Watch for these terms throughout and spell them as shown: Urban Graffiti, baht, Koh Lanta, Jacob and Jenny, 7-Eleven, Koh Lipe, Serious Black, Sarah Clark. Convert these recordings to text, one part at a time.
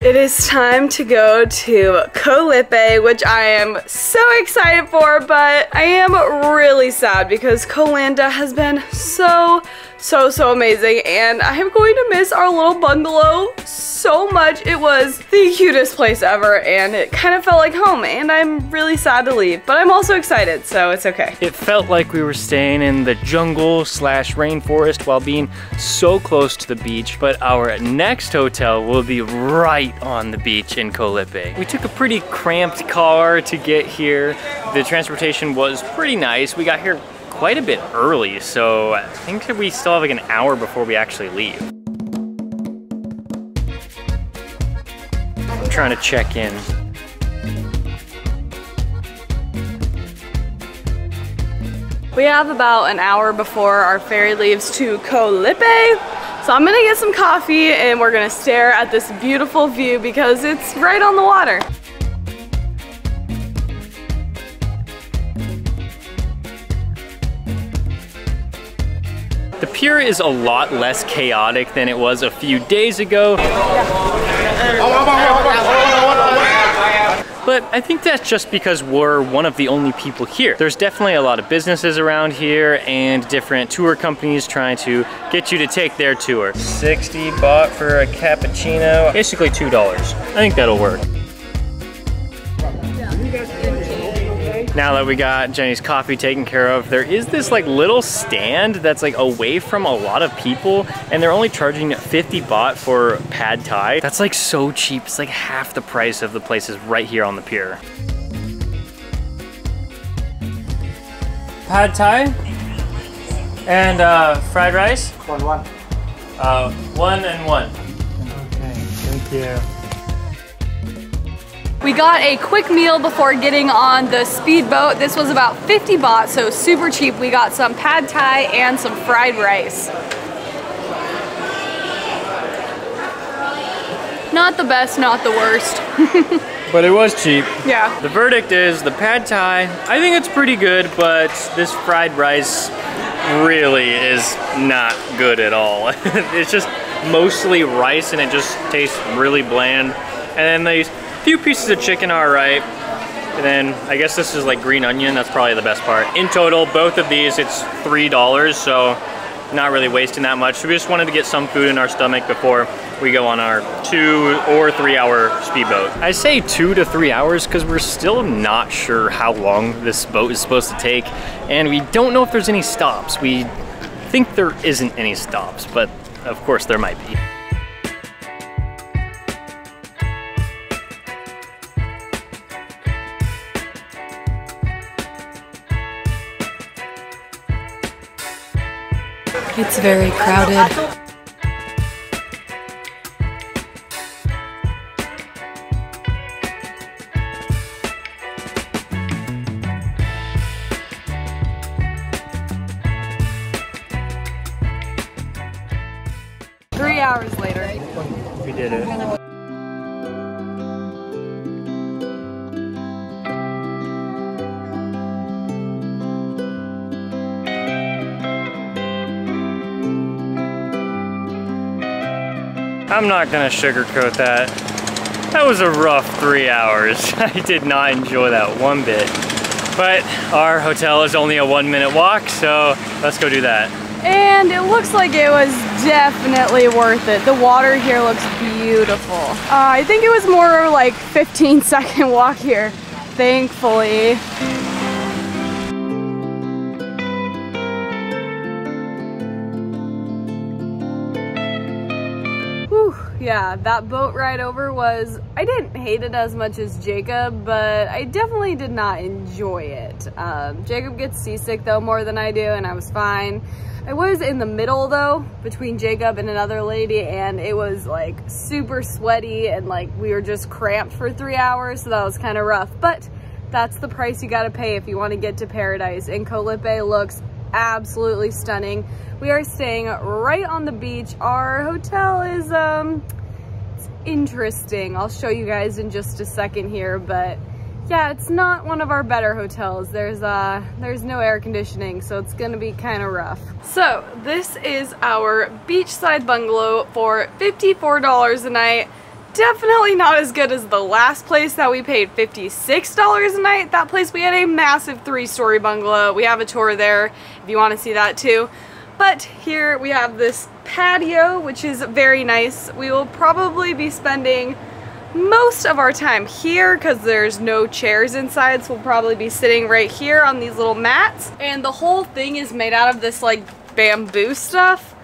It is time to go to Koh Lipe, which I am so excited for, but I am really sad because Koh Lanta has been so amazing, and I am going to miss our little bungalow so much. It was the cutest place ever, and it kind of felt like home, and I'm really sad to leave, but I'm also excited, so it's okay. It felt like we were staying in the jungle slash rainforest while being so close to the beach, but our next hotel will be right on the beach in Koh Lipe. We took a pretty cramped car to get here. The transportation was pretty nice. We got here quite a bit early, so I think that we still have like an hour before we actually leave. I'm trying to check in. We have about an hour before our ferry leaves to Koh Lipe, so I'm gonna get some coffee and we're gonna stare at this beautiful view because it's right on the water. The pier is a lot less chaotic than it was a few days ago. But I think that's just because we're one of the only people here. There's definitely a lot of businesses around here and different tour companies trying to get you to take their tour. 60 baht for a cappuccino. Basically $2. I think that'll work. Now that we got Jenny's coffee taken care of, there is this like little stand that's like away from a lot of people, and they're only charging 50 baht for pad thai. That's like so cheap. It's like half the price of the places right here on the pier. Pad thai and fried rice. One. One and one. Okay, thank you. We got a quick meal before getting on the speedboat. This was about 50 baht, so super cheap. We got some pad thai and some fried rice. Not the best, not the worst. But it was cheap. Yeah. The verdict is the pad thai, I think it's pretty good, but this fried rice really is not good at all. It's just mostly rice and it just tastes really bland. And then these few pieces of chicken are right, and then I guess this is like green onion. That's probably the best part. In total, both of these, it's $3, so not really wasting that much. So we just wanted to get some food in our stomach before we go on our 2 or 3 hour speedboat. I say 2 to 3 hours because we're still not sure how long this boat is supposed to take, and we don't know if there's any stops. We think there isn't any stops, but of course there might be. It's very crowded. Three hours later. We did it. I'm not gonna sugarcoat that. That was a rough 3 hours. I did not enjoy that one bit. But our hotel is only a 1 minute walk, so let's go do that. And it looks like it was definitely worth it. The water here looks beautiful. I think it was more like 15-second walk here, thankfully. Yeah, that boat ride over was, I didn't hate it as much as Jacob, but I definitely did not enjoy it. Jacob gets seasick though more than I do, and I was fine. I was in the middle though, between Jacob and another lady, and it was like super sweaty and like we were just cramped for 3 hours, so that was kind of rough. But that's the price you gotta pay if you wanna get to paradise, and Koh Lipe looks absolutely stunning. We are staying right on the beach. Our hotel is it's interesting. I'll show you guys in just a second here, but yeah, it's not one of our better hotels. There's no air conditioning, so it's gonna be kind of rough. So this is our beachside bungalow for $54 a night. definitely not as good as the last place that we paid $56 a night. That place, we had a massive 3-story bungalow. We have a tour there if you want to see that too. But here we have this patio, which is very nice. We will probably be spending most of our time here because there's no chairs inside, so we'll probably be sitting right here on these little mats. And the whole thing is made out of this like bamboo stuff.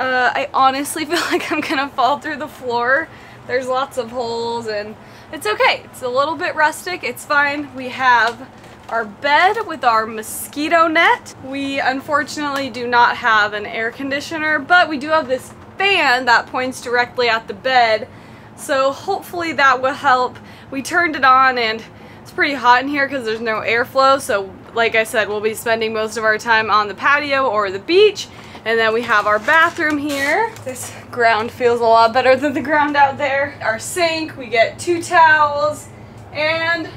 I honestly feel like I'm gonna fall through the floor. There's lots of holes and it's okay. It's a little bit rustic, it's fine. We have our bed with our mosquito net. We unfortunately do not have an air conditioner, but we do have this fan that points directly at the bed, so hopefully that will help. We turned it on and it's pretty hot in here because there's no airflow, so like I said, we'll be spending most of our time on the patio or the beach. And then we have our bathroom here. This ground feels a lot better than the ground out there. Our sink, we get 2 towels, and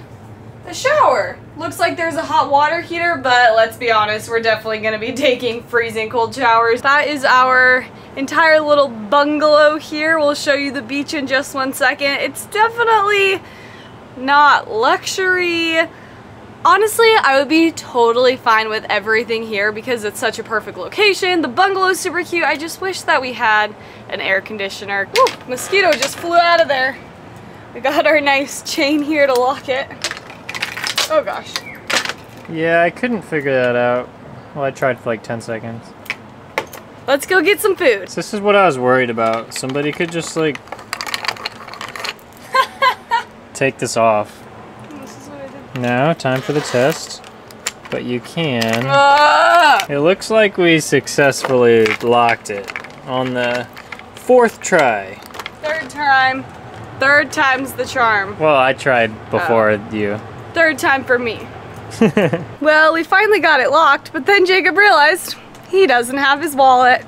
the shower. Looks like there's a hot water heater, but let's be honest, we're definitely gonna be taking freezing cold showers. That is our entire little bungalow here. We'll show you the beach in just one second. It's definitely not luxury. Honestly, I would be totally fine with everything here because it's such a perfect location. The bungalow is super cute. I just wish that we had an air conditioner. Woo, mosquito just flew out of there. We got our nice chain here to lock it. Oh gosh. Yeah, I couldn't figure that out. Well, I tried for like 10 seconds. Let's go get some food. This is what I was worried about. Somebody could just like take this off. Now, time for the test, but you can. It looks like we successfully locked it on the 4th try. Third time. Third time's the charm. Well, I tried before you. Third time for me. Well, we finally got it locked, but then Jacob realized he doesn't have his wallet.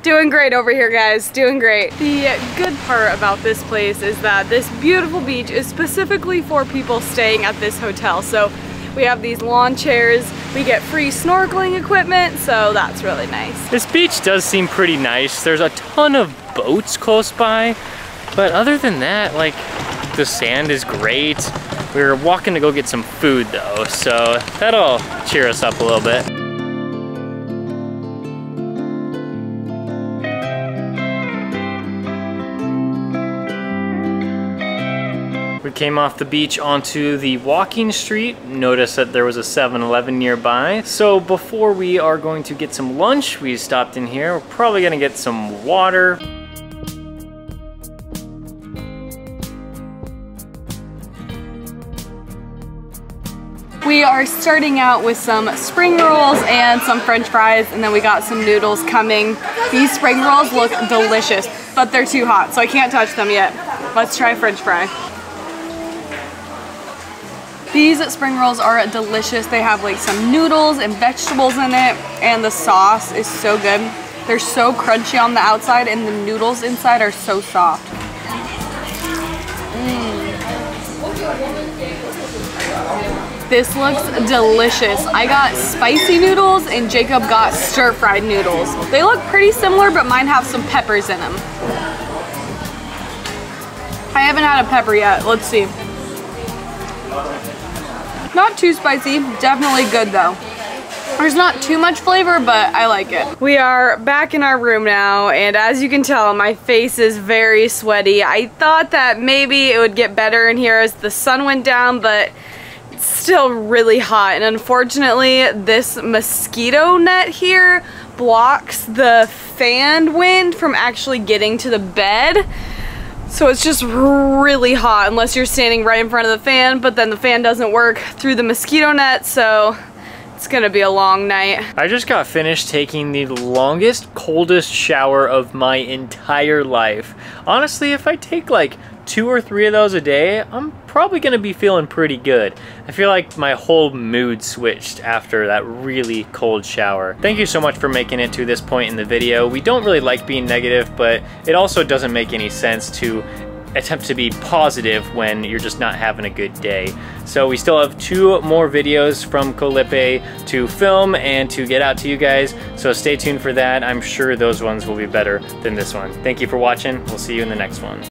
Doing great over here, guys, doing great. The good part about this place is that this beautiful beach is specifically for people staying at this hotel. So we have these lawn chairs, we get free snorkeling equipment, so that's really nice. This beach does seem pretty nice. There's a ton of boats close by, but other than that, like, the sand is great. We were walking to go get some food though, so that'll cheer us up a little bit. We came off the beach onto the walking street. Noticed that there was a 7-Eleven nearby. So before we are going to get some lunch, we stopped in here. We're probably gonna get some water. We are starting out with some spring rolls and some french fries, and then we got some noodles coming. These spring rolls look delicious, but they're too hot, so I can't touch them yet. Let's try french fry. These spring rolls are delicious. They have like some noodles and vegetables in it, and the sauce is so good. They're so crunchy on the outside, and the noodles inside are so soft. This looks delicious. I got spicy noodles and Jacob got stir-fried noodles. They look pretty similar, but mine have some peppers in them. I haven't had a pepper yet. Let's see. Not too spicy, definitely good though. There's not too much flavor, but I like it. We are back in our room now, and as you can tell, my face is very sweaty. I thought that maybe it would get better in here as the sun went down, but it's still really hot, and unfortunately this mosquito net here blocks the fan wind from actually getting to the bed. So it's just really hot unless you're standing right in front of the fan, but then the fan doesn't work through the mosquito net, so it's gonna be a long night. I just got finished taking the longest, coldest shower of my entire life. Honestly, if I take like 2 or 3 of those a day, I'm probably gonna be feeling pretty good. I feel like my whole mood switched after that really cold shower. Thank you so much for making it to this point in the video. We don't really like being negative, but it also doesn't make any sense to attempt to be positive when you're just not having a good day. So we still have 2 more videos from Koh Lipe to film and to get out to you guys, so stay tuned for that. I'm sure those ones will be better than this one. Thank you for watching. We'll see you in the next one.